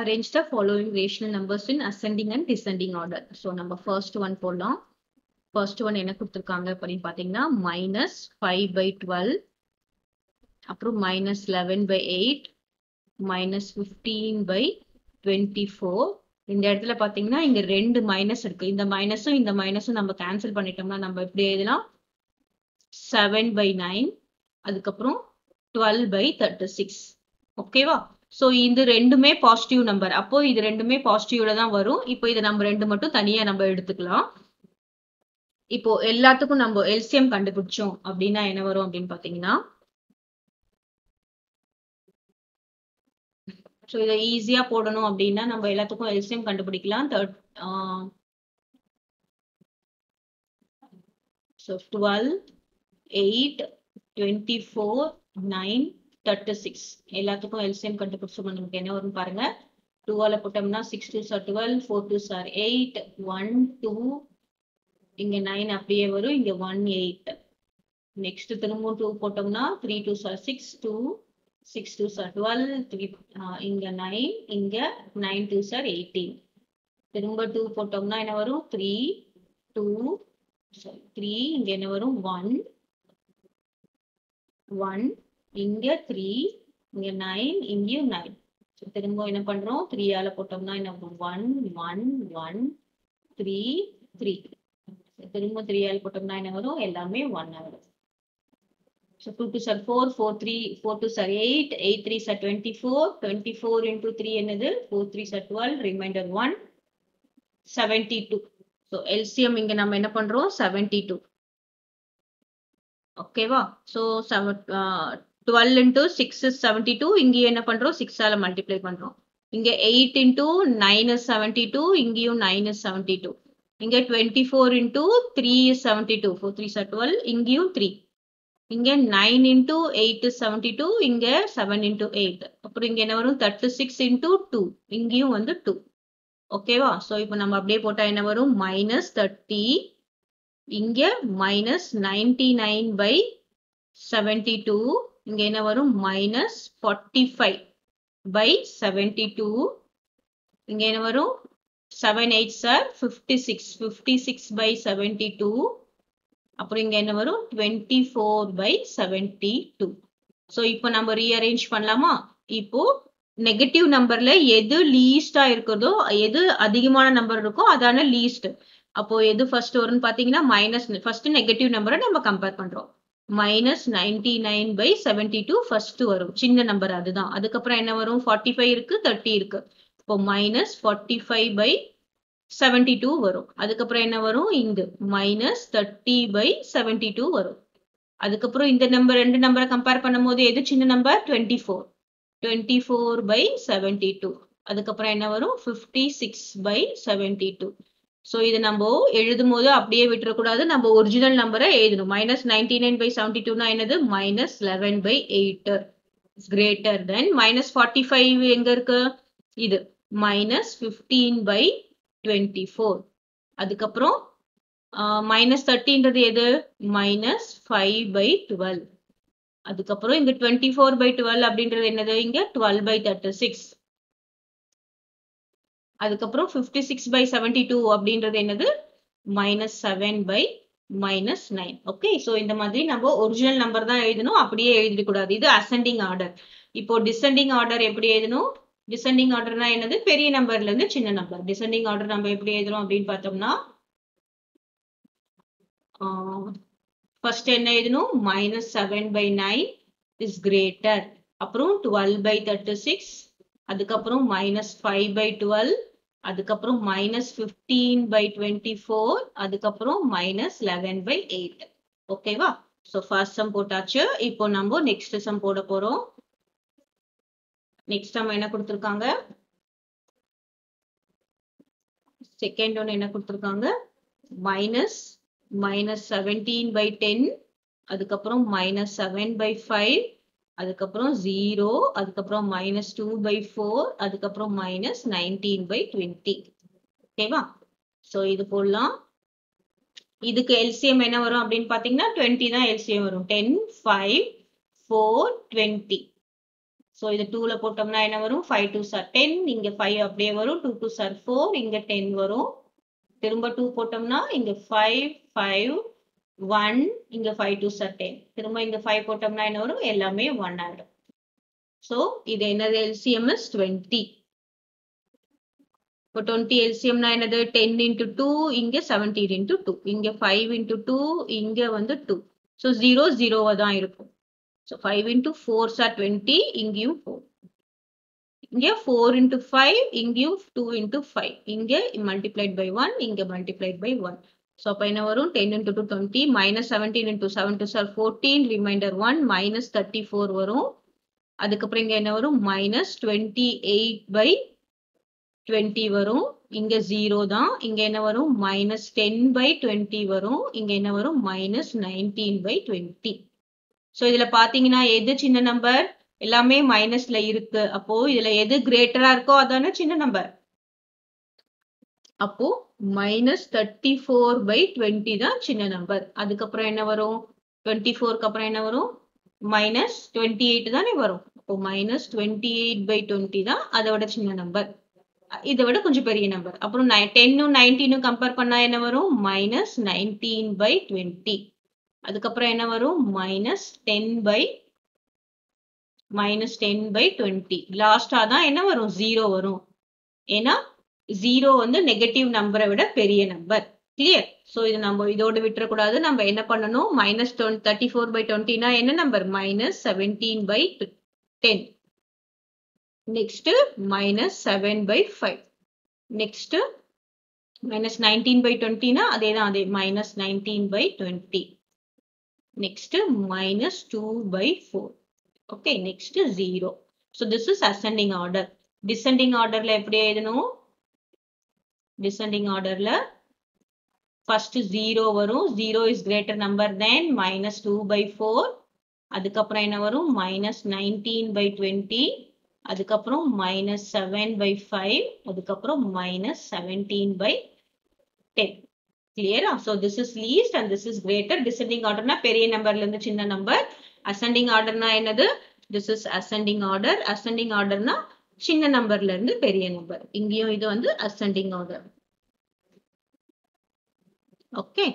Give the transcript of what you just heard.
arrange the following rational numbers in ascending and descending order. So number first one for long. First one என்ன கொடுத்திருக்காங்க அப்படினு பாத்தீங்கன்னா -5/12, அப்புறம் -11/8, -15/24. இந்த இடத்துல பாத்தீங்கன்னா இங்க ரெண்டு மைனஸ் இருக்கு. இந்த மைனஸும் இந்த மைனஸும் நம்ம கேன்சல் பண்ணிட்டோம்னா நம்ம இப்படி எழுதலாம் 7/9, அதுக்கு அப்புறம் 12/36. ஓகேவா? சோ இந்த ரெண்டுமே பாசிட்டிவ் நம்பர். அப்போ இது ரெண்டுமே பாசிட்டிவ்ல தான் வரும். இப்போ இத நம்ம ரெண்டு மட்டும் தனியா நம்ம எடுத்துக்கலாம். இப்போ எல்லாத்துக்கும் நம்ம LCM கண்டுபிடிச்சோம் அப்படினா என்ன வரும் அப்படினு பாத்தீங்கன்னா, சோ இத ஈஸியா போடணும் அப்படினா நம்ம எல்லாத்துக்கும் LCM கண்டுபிடிக்கலாம். So 12, 8, 24, 9, 36. எல்லாத்துக்கும் LCM கண்டுபிடிச்சோம்னா நமக்கு என்ன வரும் பாருங்க. 2ஆல போட்டோம்னா 6 2s are 12, 4 2s are 8, 1 2, இங்க 9 அப்படியே வரும், இங்க 1 8. நெக்ஸ்ட் திரும்ப 2 போட்டோம்னா 3 2s are 6, 2 6 2s are 12, 3 இங்க 9, இங்க 9 2s are 18. திரும்ப 2 போட்டோம்னா என்ன வரும் 3 2 3, இங்க என்ன வரும் 1 1, இங்க 3, இங்க 9, இங்க 9. சோ திரும்ப என்ன பண்றோம் 3 ஆல போட்டோம்னா என்ன வரும் 1 1 1 3 3. திரும்ப 3 ஆல போட்டோம்னா என்ன வரும் எல்லாமே 1 ஆகும். So 2 2s are 4, 4 3, 4 2s are 8, 8 3s are 24, 24 into 3 என்னது 4 3s are 12, remainder 1 72. So LCM இங்க நம்ம என்ன பண்றோம் 72. ஓகேவா? So 12 into 6 is 72. இங்க என்ன பண்றோம் 6 ஆல மல்டிப்ளை பண்றோம். இங்க 8 into 9 is 72, இங்கேயும் 9 is 72. இங்க 24 into 3 is 72, 4 3s are 12, இங்கேயும் 3. இங்க 9 into 8 is 72, இங்க 7 into 8. அப்புறம் இங்க என்ன வரும் 36 into 2, இங்கேயும் வந்து 2. ஓகேவா? சோ இப்போ நம்ம அப்படியே போட்டா என்ன வரும் -30, இங்க -99/72, இங்க என்ன வரும் -45/72, இங்க என்ன வரும் 7 8s are 56, 56/72, அப்புறம் இங்க என்ன வரும் 24/72. சோ இப்போ நம்ம ரீஅரேஞ்ச் பண்ணலாமா? இப்போ நெகட்டிவ் நம்பர்ல எது லீஸ்டா இருக்குதோ, எது அதிகமான நம்பர் இருக்கோ அதான லீஸ்ட். அப்போ எது ஃபர்ஸ்ட் வரும்னு பாத்தீங்கன்னா ஃபர்ஸ்ட் நெகட்டிவ் நம்பரை நம்ம கம்பேர் பண்றோம். -99/72 ஃபர்ஸ்ட் வரும், சின்ன நம்பர் அதுதான். அதுக்கப்புறம் என்ன வரும் 45 இருக்கு, 30 இருக்கு. இப்போ -45/72 வரும். அதுக்கப்புறம் என்ன வரும் இங்கு -30/72 வரும். அதுக்கப்புறம் இந்த நம்பர் ரெண்டு நம்பரை கம்பேர் பண்ணும் போது எது சின்ன நம்பர் 24, 24/72. அதுக்கப்புறம் என்ன வரும் 56/72. சோ இது நம்ம எழுதும் போது அப்படியே விட்டுறக்கூடாது, நம்ம ஒரிஜினல் நம்பரை எழுதணும். -99/72னா என்னது -11/8 கிரேட்டர் தென் -45 எங்க இருக்கு இது -15/24. அதுக்கப்புறம் -30ன்றது எது -5/12. அதுக்கப்புறம் இங்க 24/12 அப்படின்றது என்னது இங்க 12/36. அதுக்கப்புறம் 56/72 அப்படின்றது என்னது -7/-9. ஓகே? சோ இந்த மாதிரி நம்ம ஒரிஜினல் நம்பர் தான் எழுதணும், அப்படியே எழுதிட கூடாது. இது அசெண்டிங் ஆர்டர். இப்போ டிசெண்டிங் ஆர்டர் எப்படி எழுதணும்? டிசெண்டிங் ஆர்டர்னா என்னது பெரிய நம்பர்ல இருந்து சின்ன நம்பர். டிசெண்டிங் ஆர்டர் நம்ம எப்படி எழுதுறோம் அப்படின்னு பார்த்தோம்னா first என்ன எழுதணும் -7/9 is greater, அப்புறம் 12/36, அதுக்கப்புறம் -5/12, அதுக்கப்புறம் -15/24, அதுக்கப்புறம் -11/8. ஓகேவா? சோ ஃபர்ஸ்ட் சம் போட்டாச்சு. இப்போ நம்ம நெக்ஸ்ட் சம் போட போறோம். நெக்ஸ்ட் சம் என்ன கொடுத்திருக்காங்க, செகண்ட் ஒன் என்ன கொடுத்திருக்காங்க -17/10, அதுக்கப்புறம் -7/5, அதுக்கப்புறம் 0, அதுக்கப்புறம் -2/4, அதுக்கப்புறம் -19/20. ஓகேவா? சோ இது போடலாம். இதுக்கு LCM என்ன வரும் அப்படின்னு பாத்தீங்கன்னா 20 தான் LCM வரும். 10 5 4 20. So, இது 2ல போட்டோம்னா என்ன வரும் 5 2 சார் 10 இங்க 5 அப்படியே வரும் 2 2 சார் 4 இங்க 10 வரும் திரும்ப 2 போட்டோம்னா இங்க 5 5 1 இங்க 5 2 சார் 10 திரும்ப இங்க 5 போட்டோம்னா என்ன வரும் எல்லாமே 1 ஆகும் So, இது என்னது LCM is 20 இப்போ 20 LCM னா என்னது 10 into 2 இங்க 17 into 2 இங்க 5 into 2 இங்க வந்து 2 So, 0 0 தான் இருக்கும் So 5 into 4 is 20, இங்கியும் 4. இங்க 4 into 5, இங்கியும் 2 into 5. இங்க multiplied by 1, இங்க multiplied by 1. So அப்பா என்ன வரும் 10 into 2, 20, minus 17 into 7, 2, 14, remainder 1, minus 34 வரும். அதுக்கப்புறம் இங்க என்ன வரும், minus 28 by 20 வரும். இங்க 0 தான், இங்க என்ன வரும், minus 10 by 20 வரும். இங்க என்ன வரும், minus 19 by 20. So, இதில பார்த்தீங்கன்னா எது சின்ன நம்பர் எல்லாமே மைனஸ்ல இருக்கு அப்போ இதில எது கிரேட்டரா இருக்கோ அதானே சின்ன நம்பர் அப்போ -34/20 தான் சின்ன நம்பர் அதுக்கப்புறம் என்ன வரும் 24 க்கு அப்புறம் என்ன வரும் -28 தானே வரும் அப்போ -28/20 தான் அதோட சின்ன நம்பர் இதை விட கொஞ்சம் பெரிய நம்பர் அப்புறம் 10 உம் 19 உம் கம்பேர் பண்ணா என்ன வரும் -19/20 அதுக்கப்புறம் என்ன வரும் -10 by 20 லாஸ்டா தான் என்ன வரும் 0 வரும் ஏனா 0 வந்து நெகட்டிவ் நம்பரை விட பெரிய நம்பர் கிளியர் சோ இது நம்ம இதோட விட்டற கூடாது நம்ம என்ன பண்ணனும் -34/20 னா என்ன நம்பர் -17/10 நெக்ஸ்ட் -7/5 நெக்ஸ்ட் -19/20 னா அதே தான் அதே -19/20 Next -2/4. Okay, next 0. So this is ascending order. Descending order la eppadi edunum. Descending order la first 0 varum. 0 is greater number than -2/4. Adukapra enna varum -19/20. Adukapra -7/5. Adukapra -17/10. Clear? So this is least and this is greater. Descending order na periya number la irundhu chinna number. Ascending order na enadhu? This is ascending order. Ascending order na chinna number la irundhu periya number. Ingiyum idhu vandhu ascending order. Okay.